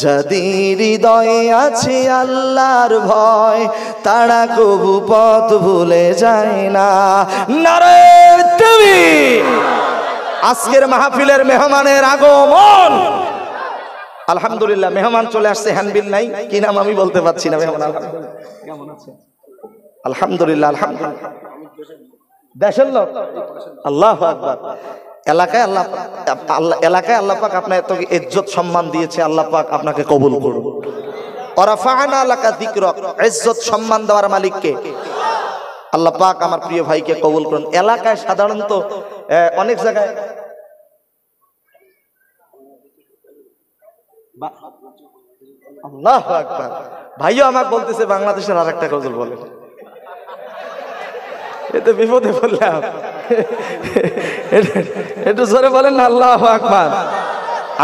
যাদের হৃদয়ে আছে আল্লাহর ভয় তারা কবু পথ ভুলে যায় না। নারায়ে তাকবীর। আজকের মাহফিলের মেহমানের আগমন আলহামদুলিল্লাহ, মেহমান চলে আসছে। হ্যান্ডবিল নাই, কি নাম আমি বলতে পারছি না। মেহমান কেমন আছে? আলহামদুলিল্লাহ, আলহামদুলিল্লাহ। দেশের লোক, আল্লাহু আকবার। এলাকায় আল্লাহ পাক আপনার এত ইজ্জত সম্মান দিয়েছে, আল্লাহ পাক আপনাকে কবুল করুন। ওয়ারাফা'না লাকা যিকরাক, ইজ্জত সম্মান দেওয়ার মালিককে আল্লাহ পাক আমার প্রিয় ভাইকে কবুল করুন। এলাকায় সাধারণত অনেক জায়গায় আল্লাহু আকবার। ভাইও আমাকে বলতেছে বাংলাদেশের আর একটা গজল বলেন, এতে বিপদে পড়লাম। একটু জোরে বলেন আল্লাহু আকবার,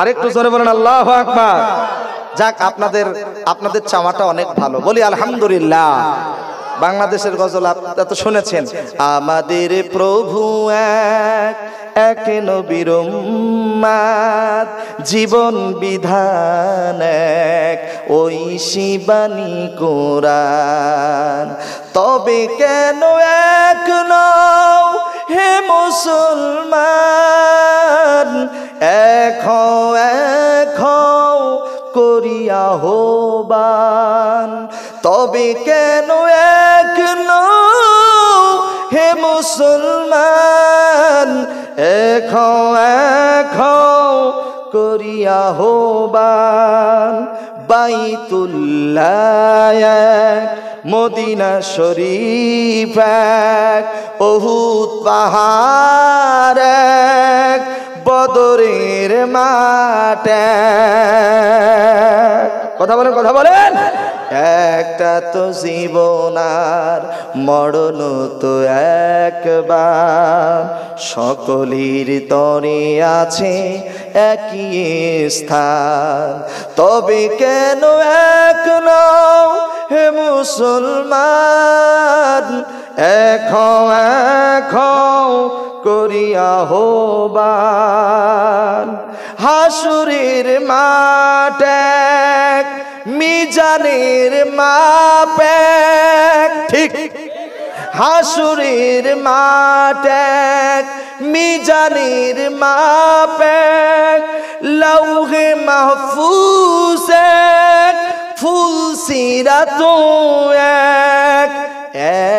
আরেকটু জোরে বলেন আল্লাহু আকবার। যাক, আপনাদের চাওয়াটা অনেক ভালো, বলি আলহামদুলিল্লাহ। বাংলাদেশের গজল আপনারা তো শুনেছেন, আমাদের প্রভু এক, এক নবীর উম্মত, জীবন বিধান এক, ওই শিবানী কোরআন। তবে কেন এক নও হে মুসলমান, এক হও, এক হও করিয়া আহ্বান। তবে কেন এক নও হে মুসলমান, এক হও, এক হও করিয়া আহ্বান। বাইতুল্লাহ এক, মদিনা শরীফ এক, উহুদ পাহাড় এক, বদরের মাঠ এক। কথা বলেন, কথা বলেন। একটা তো জীবনার মরণ তো একবার, সকলের তরে আছে একই স্থান। তবে কেন এক নও হে মুসলমান, এক হও, এক হও করিয়া আহ্বান। হাসুরের মাঠ এক, মিজানের মাপ এক, ঠিক। হাসুরের মাঠ এক, মিজানের মাপ এক, লৌহে মাহফুজ এক, ফুল সিরাত এক।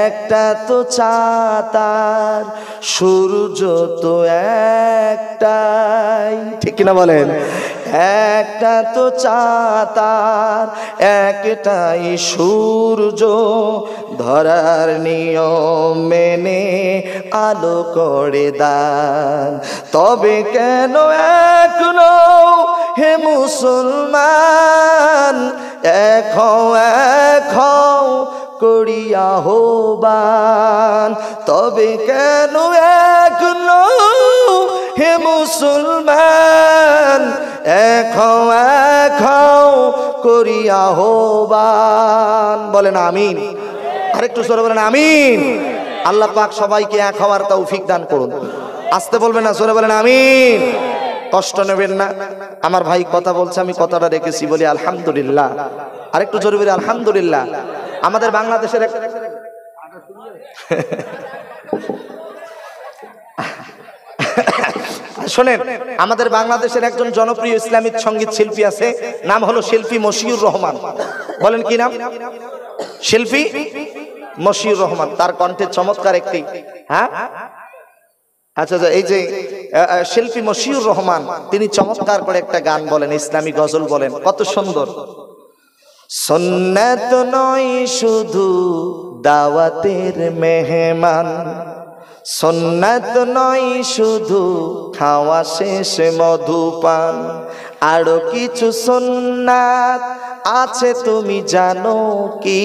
একটা তো চাতার সূর্য তো একটাই, ঠিক কিনা বলেন। একটা তো চাতার একটাই সূর্য, ধরার নিয়ম মেনে আলো করে দান। তবে কেন এক নও হে মুসলমান, এক হও, এক হও করিয়া আহ্বান। তবে কেন এক নও হে মুসলমান, এক হও, এক হও করিয়া আহ্বান। বলেন আমিন, আরেকটু জোরে বলেন আমিন। আল্লাহ পাক সবাইকে এক হওয়ার তৌফিক দান করুন। আসতে বলবেন না, জোরে বলেন আমিন। কষ্ট নেবেন না, আমার ভাই কথা বলছে, আমি কথাটা রেখেছি, বলি আলহামদুলিল্লাহ। আরেকটু জোরে বলি আলহামদুলিল্লাহ। আমাদের বাংলাদেশের শোনেন, আমাদের বাংলাদেশের একজন জনপ্রিয় ইসলামিক সঙ্গীত শিল্পী আছে, নাম হলো শিল্পী মশিউর রহমান। বলেন কি নাম? শিল্পী মশিউর রহমান। তার কণ্ঠে চমৎকার একটি, হ্যাঁ আচ্ছা, এই যে শিল্পী মশিউর রহমান, তিনি চমৎকার করে একটা গান বলেন, ইসলামী গজল বলেন, কত সুন্দর। সুন্নত নয় শুধু দাওয়াতের মেহমান, সুন্নত নয় শুধু খাওয়া শেষ মধুপান, আরো কিছু সুন্নাত আছে তুমি জানো কি,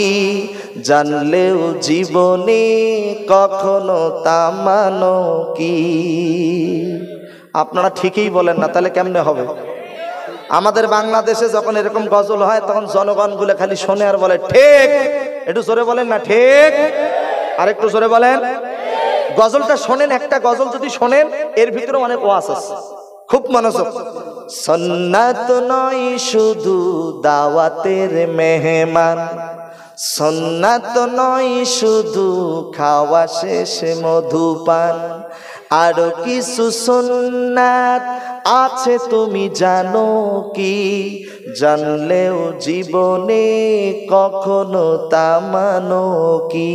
জানলেও জীবনে কখনো তা মানো কি। আপনারা ঠিকই বলেন না, তাহলে কেমনে হবে? আমাদের বাংলাদেশে যখন এরকম গজল হয় তখন জনগণগুলো খালি শোনে আর বলে ঠিক। একটু জোরে বলেন না ঠিক, আর একটু জোরে বলেন। গজলটা শোনেন, একটা গজল যদি শোনেন এর ভিতরে অনেক ওয়াজ আছে, খুব মনোযোগ। सन्नत नई शुधु दावतेर मेहमान, सन्नत नई शुधु खावा शेष मधुपान। आरो किछु सुन्नत आछे तुमी जानो की, जानलेও जीवने कखनो ता मानो की।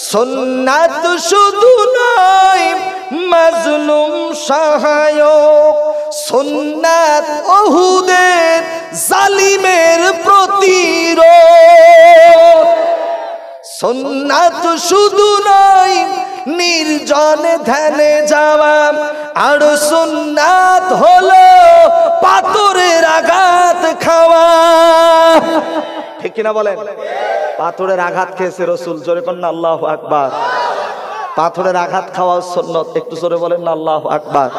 सुन्नत शुधु नय मजलुम सहायक, सुन्नत ओहुদের জালিমের প্রতিরোধ। সুন্নাত শুধু নয় নির্জনে ধ্যানে যাওয়া, আর সুন্নাত হলো পাথরের আঘাত খাওয়া। ঠিক কিনা বলেন? পাথরের আঘাত খেয়েছে রসুল, জোরে কন্যা আল্লাহু আকবার। পাথরের আঘাত খাওয়াও সুন্নত, একটু জোরে বলেন না আল্লাহু আকবার।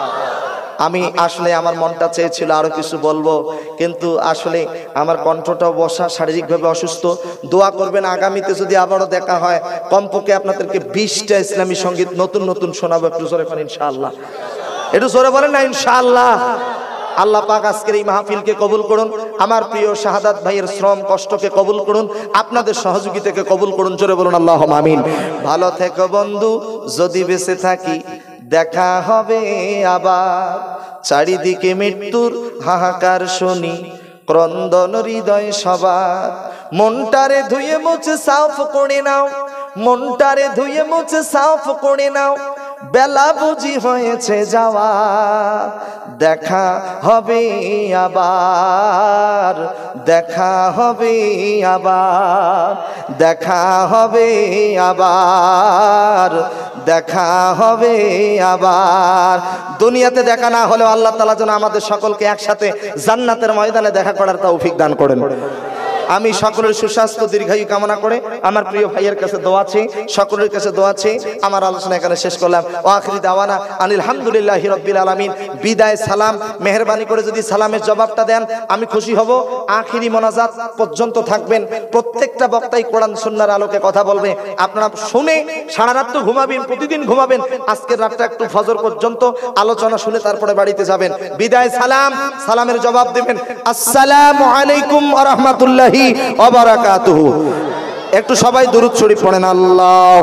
আমি আসলে আমার মনটা চেয়েছিল আরও কিছু বলবো, কিন্তু আসলে আমার কণ্ঠটাও বসা, শারীরিকভাবে অসুস্থ। দোয়া করবেন আগামীতে যদি আবারও দেখা হয় কমপক্ষে আপনাদেরকে 20টা ইসলামী সঙ্গীত নতুন নতুন শোনাবো, একটু জোরে করেন ইনশাআল্লাহ, একটু জোরে বলেন না ইনশাআল্লাহ। আল্লাহ পাক আজকের এই মাহফিলকে কবুল করুন, আমার প্রিয় শাহাদাত ভাইয়ের শ্রম কষ্টকে কবুল করুন, আপনাদের সহযোগিতাকে কবুল করুন, জোরে বলুন আল্লাহুম্মা আমিন। ভালো থেকো বন্ধু, যদি বেঁচে থাকি দেখা হবে আবার। চারিদিকে মৃত্যুর হাহাকার শুনি, ক্রন্দন হৃদয় সবার। মনটারে ধুয়ে মুছে সাফ করে নাও, মনটারে ধুয়ে মুছে সাফ করে নাও। বেলা বুঝি হয়েছে যাওয়া, দেখা হবে আবার, দেখা হবে আবার, দেখা হবে আবার, দেখা হবে আবার। দুনিয়াতে দেখা না হলেও আল্লাহ তাআলা যেন আমাদের সকলকে একসাথে জান্নাতের ময়দানে দেখা করার তৌফিক দান করেন। আমি সকলের সুস্বাস্থ্য দীর্ঘায়ু কামনা করে আমার প্রিয় ভাইয়ের কাছে দোয়া চাই, সকলের কাছে দোয়া চাই। আমার আলোচনা এখানে শেষ করলাম। আখিরি দাওয়ানা আলহামদুলিল্লাহি রাব্বিল আলামিন। বিদায় সালাম, মেহেরবানি করে যদি সালামের জবাবটা দেন আমি খুশি হব। আখিরি মোনাজাত পর্যন্ত থাকবেন, প্রত্যেকটা বক্তাই কোরআন সুন্নাহর আলোকে কথা বলবে। আপনারা শুনে সারা রাত তো ঘুমাবেন, প্রতিদিন ঘুমাবেন, আজকের রাতটা একটু ফজর পর্যন্ত আলোচনা শুনে তারপরে বাড়িতে যাবেন। বিদায় সালাম, সালামের জবাব দেবেন আসসালামু আলাইকুম ওয়া রাহমাতুল্লাহি। একটু সবাই দুরূদ শরীফ পড়েন। আল্লাহ।